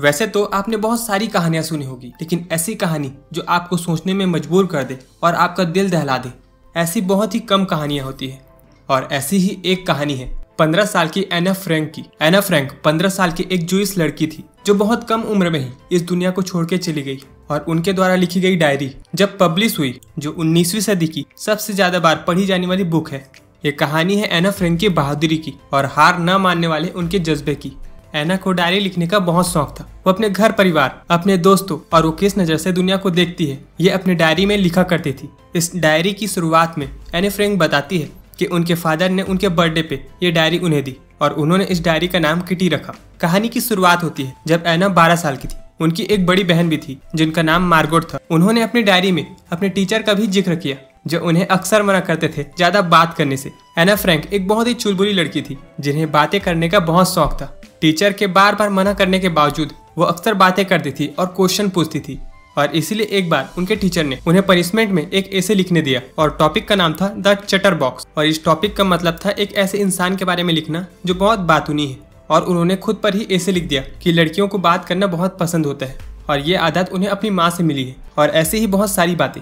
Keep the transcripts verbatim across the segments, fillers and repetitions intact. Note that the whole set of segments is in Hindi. वैसे तो आपने बहुत सारी कहानियां सुनी होगी, लेकिन ऐसी कहानी जो आपको सोचने में मजबूर कर दे और आपका दिल दहला दे, ऐसी बहुत ही कम कहानियां होती है। और ऐसी ही एक कहानी है पंद्रह साल की एना फ्रैंक की। एना फ्रैंक पंद्रह साल की एक जूइस लड़की थी जो बहुत कम उम्र में ही इस दुनिया को छोड़ के चली गई, और उनके द्वारा लिखी गई डायरी जब पब्लिश हुई, जो उन्नीसवीं सदी की सबसे ज्यादा बार पढ़ी जाने वाली बुक है। ये कहानी है एना फ्रैंक की बहादुरी की और हार न मानने वाले उनके जज्बे की। एना को डायरी लिखने का बहुत शौक था। वो अपने घर परिवार, अपने दोस्तों और वो किस नजर से दुनिया को देखती है, ये अपने डायरी में लिखा करती थी। इस डायरी की शुरुआत में एना फ्रैंक बताती है कि उनके फादर ने उनके बर्थडे पे ये डायरी उन्हें दी और उन्होंने इस डायरी का नाम किटी रखा। कहानी की शुरुआत होती है जब एना बारह साल की थी। उनकी एक बड़ी बहन भी थी जिनका नाम मार्गोट था। उन्होंने अपनी डायरी में अपने टीचर का भी जिक्र किया जो उन्हें अक्सर मना करते थे ज्यादा बात करने से। एना फ्रैंक एक बहुत ही चुलबुली लड़की थी जिन्हें बातें करने का बहुत शौक था। टीचर के बार बार मना करने के बावजूद वो अक्सर बातें करती थी और क्वेश्चन पूछती थी, और इसीलिए एक बार उनके टीचर ने उन्हें पनिशमेंट में एक ऐसे लिखने दिया और टॉपिक का नाम था द चटर बॉक्स। और इस टॉपिक का मतलब था एक ऐसे इंसान के बारे में लिखना जो बहुत बातूनी है, और उन्होंने खुद पर ही ऐसे लिख दिया कि लड़कियों को बात करना बहुत पसंद होता है और ये आदत उन्हें अपनी माँ से मिली है। और ऐसी ही बहुत सारी बातें।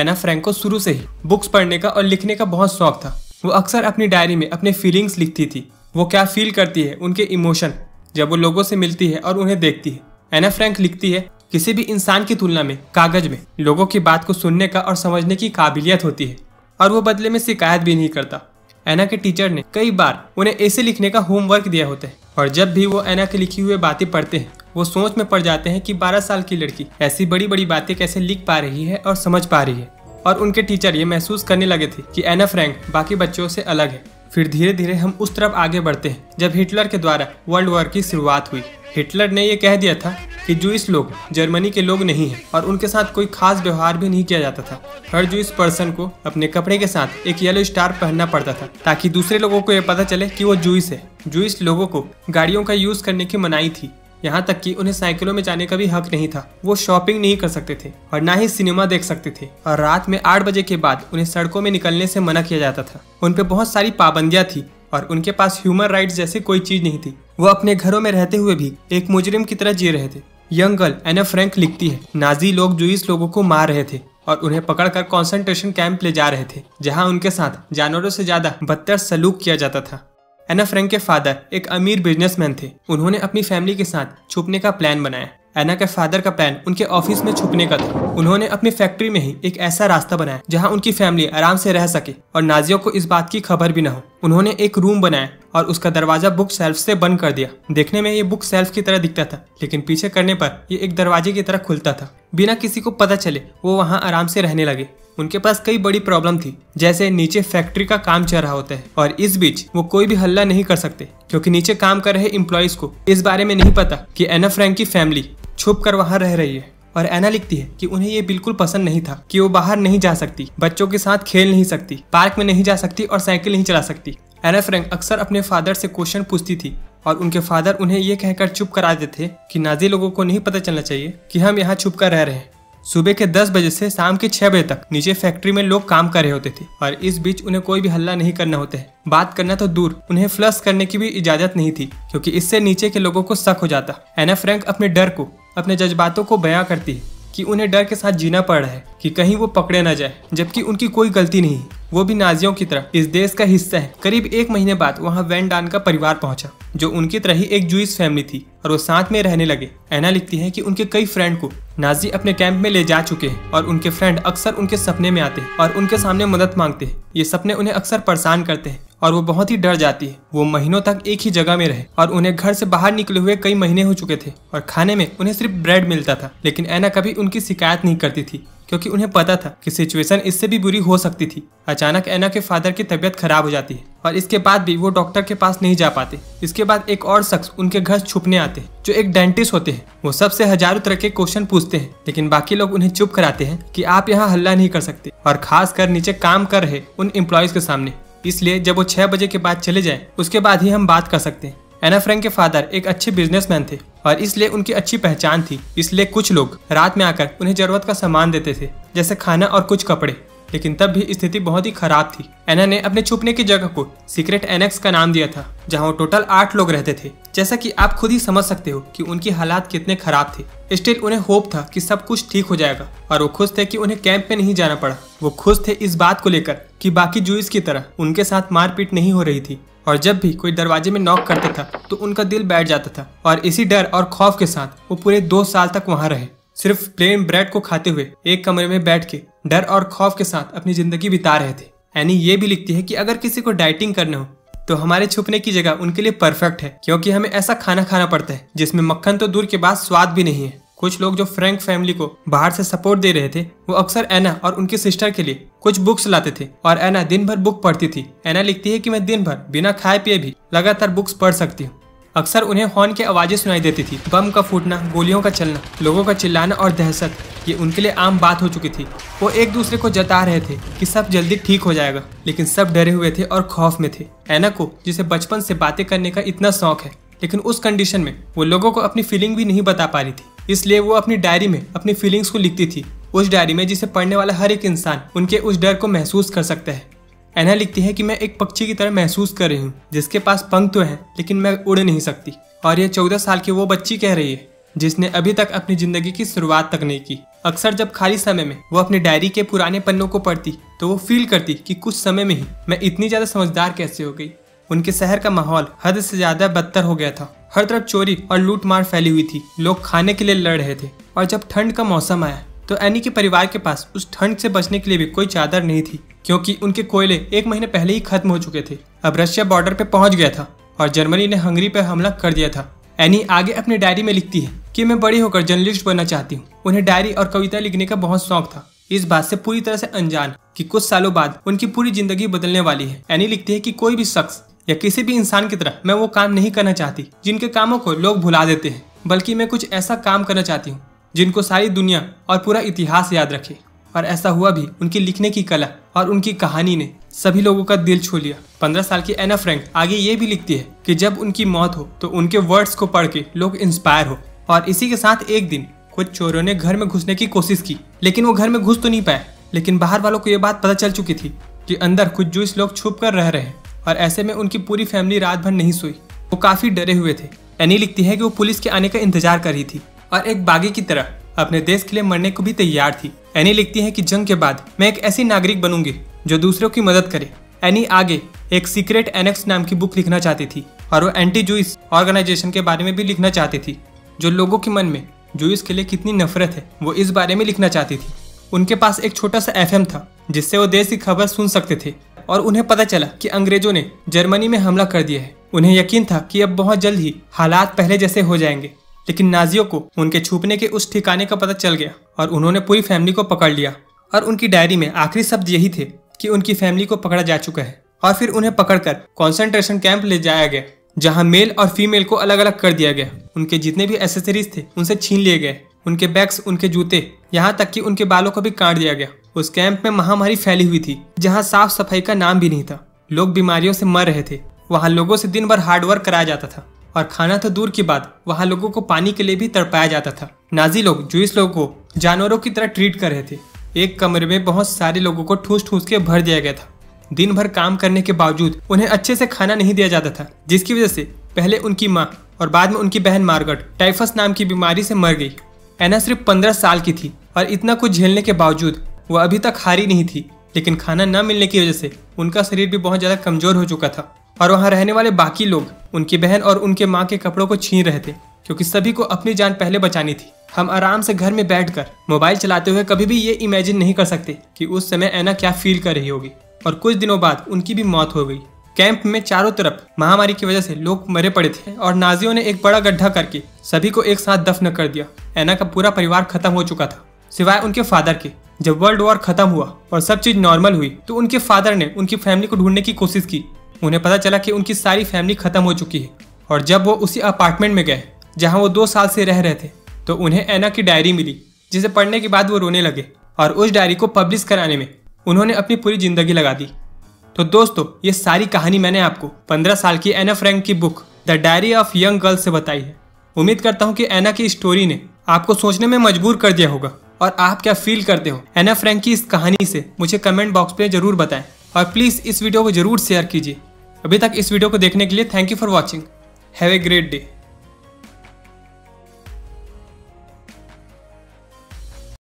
एना फ्रैंक को शुरू से ही बुक्स पढ़ने का और लिखने का बहुत शौक था। वो अक्सर अपनी डायरी में अपने फीलिंग्स लिखती थी, वो क्या फील करती है, उनके इमोशन, जब वो लोगों से मिलती है और उन्हें देखती है। एना फ्रैंक लिखती है, किसी भी इंसान की तुलना में कागज में लोगों की बात को सुनने का और समझने की काबिलियत होती है, और वो बदले में शिकायत भी नहीं करता। एना के टीचर ने कई बार उन्हें ऐसे लिखने का होमवर्क दिया होता है, और जब भी वो एना के लिखी हुई बातें पढ़ते हैं वो सोच में पड़ जाते हैं कि बारह साल की लड़की ऐसी बड़ी बड़ी बातें कैसे लिख पा रही है और समझ पा रही है। और उनके टीचर ये महसूस करने लगे थे कि एना फ्रैंक बाकी बच्चों से अलग है। फिर धीरे धीरे हम उस तरफ आगे बढ़ते हैं जब हिटलर के द्वारा वर्ल्ड वॉर की शुरुआत हुई। हिटलर ने यह कह दिया था कि जूइस लोग जर्मनी के लोग नहीं हैं और उनके साथ कोई खास व्यवहार भी नहीं किया जाता था। हर जूइस पर्सन को अपने कपड़े के साथ एक येलो स्टार पहनना पड़ता था ताकि दूसरे लोगों को यह पता चले कि वो जूइस है। जूइस लोगों को गाड़ियों का यूज करने की मनाही थी, यहाँ तक कि उन्हें साइकिलों में जाने का भी हक नहीं था। वो शॉपिंग नहीं कर सकते थे और ना ही सिनेमा देख सकते थे, और रात में आठ बजे के बाद उन्हें सड़कों में निकलने से मना किया जाता था। उन पर बहुत सारी पाबंदियाँ थी और उनके पास ह्यूमन राइट्स जैसी कोई चीज नहीं थी। वो अपने घरों में रहते हुए भी एक मुजरिम की तरह जी रहे थे। यंग गर्ल एना फ्रैंक लिखती है, नाजी लोग जूइस लोगों को मार रहे थे और उन्हें पकड़कर कंसंट्रेशन कैंप ले जा रहे थे जहां उनके साथ जानवरों से ज्यादा बदतर सलूक किया जाता था। एना फ्रैंक के फादर एक अमीर बिजनेसमैन थे। उन्होंने अपनी फैमिली के साथ छुपने का प्लान बनाया। एना के फादर का प्लान उनके ऑफिस में छुपने का था। उन्होंने अपनी फैक्ट्री में ही एक ऐसा रास्ता बनाया जहां उनकी फैमिली आराम से रह सके और नाजियों को इस बात की खबर भी न हो। उन्होंने एक रूम बनाया और उसका दरवाजा बुक शेल्फ से बंद कर दिया। देखने में ये बुक शेल्फ की तरह दिखता था, लेकिन पीछे करने पर ये एक दरवाजे की तरह खुलता था। बिना किसी को पता चले वो वहाँ आराम से रहने लगे। उनके पास कई बड़ी प्रॉब्लम थी, जैसे नीचे फैक्ट्री का काम चल रहा होता है और इस बीच वो कोई भी हल्ला नहीं कर सकते क्योंकि नीचे काम कर रहे एम्प्लॉइज को इस बारे में नहीं पता कि एना फ्रैंक की फैमिली छुप कर वहाँ रह रही है। और एना लिखती है कि उन्हें ये बिल्कुल पसंद नहीं था कि वो बाहर नहीं जा सकती, बच्चों के साथ खेल नहीं सकती, पार्क में नहीं जा सकती और साइकिल नहीं चला सकती। एना फ्रैंक अक्सर अपने फादर से क्वेश्चन पूछती थी और उनके फादर उन्हें ये कहकर चुप करा देते थे कि नाजी लोगों को नहीं पता चलना चाहिए कि हम यहाँ छुप कर रह रहे हैं। सुबह के दस बजे से शाम के छह बजे तक नीचे फैक्ट्री में लोग काम कर रहे होते थे और इस बीच उन्हें कोई भी हल्ला नहीं करना होता है। बात करना तो दूर, उन्हें फ्लश करने की भी इजाजत नहीं थी क्योंकि इससे नीचे के लोगों को शक हो जाता। एना फ्रैंक अपने डर को, अपने जज्बातों को बयां करती है कि उन्हें डर के साथ जीना पड़ रहा है कि कहीं वो पकड़े ना जाए, जबकि उनकी कोई गलती नहीं। वो भी नाजियों की तरह इस देश का हिस्सा है। करीब एक महीने बाद वहाँ वैन डान का परिवार पहुंचा जो उनकी तरह ही एक जूइस फैमिली थी और वो साथ में रहने लगे। एना लिखती है कि उनके कई फ्रेंड को नाजी अपने कैंप में ले जा चुके हैं और उनके फ्रेंड अक्सर उनके सपने में आते हैं और उनके सामने मदद मांगते हैं। ये सपने उन्हें अक्सर परेशान करते हैं और वो बहुत ही डर जाती है। वो महीनों तक एक ही जगह में रहे और उन्हें घर से बाहर निकले हुए कई महीने हो चुके थे और खाने में उन्हें सिर्फ ब्रेड मिलता था। लेकिन एना कभी उनकी शिकायत नहीं करती थी क्योंकि उन्हें पता था कि सिचुएशन इससे भी बुरी हो सकती थी। अचानक एना के फादर की तबीयत खराब हो जाती है और इसके बाद भी वो डॉक्टर के पास नहीं जा पाते। इसके बाद एक और शख्स उनके घर छुपने आते हैं जो एक डेंटिस्ट होते हैं। वो सबसे हजारों तरह के क्वेश्चन पूछते हैं, लेकिन बाकी लोग उन्हें चुप कराते हैं कि आप यहाँ हल्ला नहीं कर सकते, और खासकर नीचे काम कर रहे उन एम्प्लॉयज के सामने। इसलिए जब वो छह बजे के बाद चले जाएं, उसके बाद ही हम बात कर सकते हैं। एना फ्रैंक के फादर एक अच्छे बिजनेसमैन थे और इसलिए उनकी अच्छी पहचान थी। इसलिए कुछ लोग रात में आकर उन्हें जरूरत का सामान देते थे, जैसे खाना और कुछ कपड़े। लेकिन तब भी स्थिति बहुत ही खराब थी। एना ने अपने छुपने की जगह को सीक्रेट एनेक्स का नाम दिया था, जहां टोटल आठ लोग रहते थे। जैसा कि आप खुद ही समझ सकते हो कि उनकी हालात कितने खराब थे। स्टिल उन्हें होप था कि सब कुछ ठीक हो जाएगा और वो खुश थे कि उन्हें कैंप में नहीं जाना पड़ा। वो खुश थे इस बात को लेकर कि बाकी जूइस की तरह उनके साथ मारपीट नहीं हो रही थी, और जब भी कोई दरवाजे में नॉक करता था तो उनका दिल बैठ जाता था। और इसी डर और खौफ के साथ वो पूरे दो साल तक वहाँ रहे, सिर्फ प्लेन ब्रेड को खाते हुए एक कमरे में बैठ के डर और खौफ के साथ अपनी जिंदगी बिता रहे थे। एनी ये भी लिखती है कि अगर किसी को डाइटिंग करना हो तो हमारे छुपने की जगह उनके लिए परफेक्ट है, क्योंकि हमें ऐसा खाना खाना पड़ता है जिसमें मक्खन तो दूर के बाद स्वाद भी नहीं है। कुछ लोग जो फ्रैंक फैमिली को बाहर से सपोर्ट दे रहे थे वो अक्सर एना और उनकी सिस्टर के लिए कुछ बुक्स लाते थे और एना दिन भर बुक पढ़ती थी। एना लिखती है कि मैं दिन भर बिना खाए पिए भी लगातार बुक्स पढ़ सकती हूँ। अक्सर उन्हें हॉर्न की आवाजें सुनाई देती थी, बम का फूटना, गोलियों का चलना, लोगों का चिल्लाना और दहशत, ये उनके लिए आम बात हो चुकी थी। वो एक दूसरे को जता रहे थे कि सब जल्दी ठीक हो जाएगा, लेकिन सब डरे हुए थे और खौफ में थे। एना को, जिसे बचपन से बातें करने का इतना शौक है, लेकिन उस कंडीशन में वो लोगों को अपनी फीलिंग भी नहीं बता पा रही थी, इसलिए वो अपनी डायरी में अपनी फीलिंग्स को लिखती थी। उस डायरी में जिसे पढ़ने वाला हर एक इंसान उनके उस डर को महसूस कर सकता है। एना लिखती है कि मैं एक पक्षी की तरह महसूस कर रही हूँ जिसके पास पंख तो हैं लेकिन मैं उड़ नहीं सकती। और यह चौदह साल की वो बच्ची कह रही है जिसने अभी तक अपनी जिंदगी की शुरुआत तक नहीं की। अक्सर जब खाली समय में वो अपनी डायरी के पुराने पन्नों को पढ़ती तो वो फील करती कि कुछ समय में ही मैं इतनी ज्यादा समझदार कैसे हो गई। उनके शहर का माहौल हद से ज्यादा बदतर हो गया था। हर तरफ चोरी और लूटमार फैली हुई थी। लोग खाने के लिए लड़ रहे थे, और जब ठंड का मौसम आया तो एनी के परिवार के पास उस ठंड से बचने के लिए भी कोई चादर नहीं थी, क्योंकि उनके कोयले एक महीने पहले ही खत्म हो चुके थे। अब रशिया बॉर्डर पे पहुंच गया था और जर्मनी ने हंगरी पर हमला कर दिया था। एनी आगे अपनी डायरी में लिखती है कि मैं बड़ी होकर जर्नलिस्ट बनना चाहती हूँ। उन्हें डायरी और कविता लिखने का बहुत शौक था, इस बात से पूरी तरह से अनजान कि कुछ सालों बाद उनकी पूरी जिंदगी बदलने वाली है। एनी लिखती है कि कोई भी शख्स या किसी भी इंसान की तरह मैं वो काम नहीं करना चाहती जिनके कामों को लोग भुला देते हैं, बल्कि मैं कुछ ऐसा काम करना चाहती हूँ जिनको सारी दुनिया और पूरा इतिहास याद रखे। और ऐसा हुआ भी। उनकी लिखने की कला और उनकी कहानी ने सभी लोगों का दिल छू लिया। पंद्रह साल की एना फ्रैंक आगे ये भी लिखती है कि जब उनकी मौत हो तो उनके वर्ड्स को पढ़ के लोग इंस्पायर हो। और इसी के साथ एक दिन कुछ चोरों ने घर में घुसने की कोशिश की, लेकिन वो घर में घुस तो नहीं पाए, लेकिन बाहर वालों को ये बात पता चल चुकी थी कि अंदर कुछ जूस लोग छुप कर रह रहे हैं। और ऐसे में उनकी पूरी फैमिली रात भर नहीं सोई, वो काफी डरे हुए थे। एनी लिखती है कि वो पुलिस के आने का इंतजार कर रही थी और एक बागी की तरह अपने देश के लिए मरने को भी तैयार थी। एनी लिखती है कि जंग के बाद मैं एक ऐसी नागरिक बनूंगी जो दूसरों की मदद करे। एनी आगे एक सीक्रेट एनेक्स नाम की बुक लिखना चाहती थी, और वो एंटी जूइस ऑर्गेनाइजेशन के बारे में भी लिखना चाहती थी, जो लोगों के मन में जूइस के लिए कितनी नफरत है वो इस बारे में लिखना चाहती थी। उनके पास एक छोटा सा एफ एम था जिससे वो देश की खबर सुन सकते थे, और उन्हें पता चला कि अंग्रेजों ने जर्मनी में हमला कर दिया है। उन्हें यकीन था कि अब बहुत जल्द ही हालात पहले जैसे हो जाएंगे, लेकिन नाजियों को उनके छुपने के उस ठिकाने का पता चल गया और उन्होंने पूरी फैमिली को पकड़ लिया। और उनकी डायरी में आखिरी शब्द यही थे कि उनकी फैमिली को पकड़ा जा चुका है। और फिर उन्हें पकड़कर कंसंट्रेशन कैंप ले जाया गया, जहां मेल और फीमेल को अलग अलग कर दिया गया। उनके जितने भी एसेसरीज थे उनसे छीन लिए गए, उनके बैग्स, उनके जूते, यहाँ तक कि उनके बालों को भी काट दिया गया। उस कैंप में महामारी फैली हुई थी, जहाँ साफ सफाई का नाम भी नहीं था। लोग बीमारियों से मर रहे थे। वहाँ लोगों से दिन भर हार्डवर्क कराया जाता था, और खाना तो दूर की बात, वहाँ लोगों को पानी के लिए भी तड़पाया जाता था। नाजी लोग जूइस लोगों को जानवरों की तरह ट्रीट कर रहे थे। एक कमरे में बहुत सारे लोगों को ठूस ठूस के भर दिया गया था। दिन भर काम करने के बावजूद उन्हें अच्छे से खाना नहीं दिया जाता था, जिसकी वजह से पहले उनकी माँ और बाद में उनकी बहन मार्गट टाइफस नाम की बीमारी से मर गई। एना सिर्फ पंद्रह साल की थी, और इतना कुछ झेलने के बावजूद वह अभी तक हारी नहीं थी। लेकिन खाना न मिलने की वजह से उनका शरीर भी बहुत ज़्यादा कमज़ोर हो चुका था, और वहाँ रहने वाले बाकी लोग उनकी बहन और उनके माँ के कपड़ों को छीन रहे थे, क्योंकि सभी को अपनी जान पहले बचानी थी। हम आराम से घर में बैठकर मोबाइल चलाते हुए कभी भी ये इमेजिन नहीं कर सकते कि उस समय एना क्या फील कर रही होगी। और कुछ दिनों बाद उनकी भी मौत हो गई। कैंप में चारों तरफ महामारी की वजह से लोग मरे पड़े थे, और नाजियों ने एक बड़ा गड्ढा करके सभी को एक साथ दफन कर दिया। एना का पूरा परिवार खत्म हो चुका था, सिवाय उनके फादर के। जब वर्ल्ड वॉर खत्म हुआ और सब चीज नॉर्मल हुई तो उनके फादर ने उनकी फैमिली को ढूंढने की कोशिश की। उन्हें पता चला कि उनकी सारी फैमिली खत्म हो चुकी है। और जब वो उसी अपार्टमेंट में गए जहां वो दो साल से रह रहे थे, तो उन्हें एना की डायरी मिली, जिसे पढ़ने के बाद वो रोने लगे। और उस डायरी को पब्लिश कराने में उन्होंने अपनी पूरी जिंदगी लगा दी। तो दोस्तों, ये सारी कहानी मैंने आपको पंद्रह साल की एना फ्रैंक की book the diary of young girl से बताई है। उम्मीद करता हूँ कि एना की स्टोरी ने आपको सोचने में मजबूर कर दिया होगा और आप क्या फील करते हो एना फ्रैंक की इस कहानी से, मुझे कमेंट बॉक्स पे जरूर बताएं और प्लीज़ इस वीडियो को जरूर शेयर कीजिए। अभी तक इस वीडियो को देखने के लिए thank you for watching. Have a great day.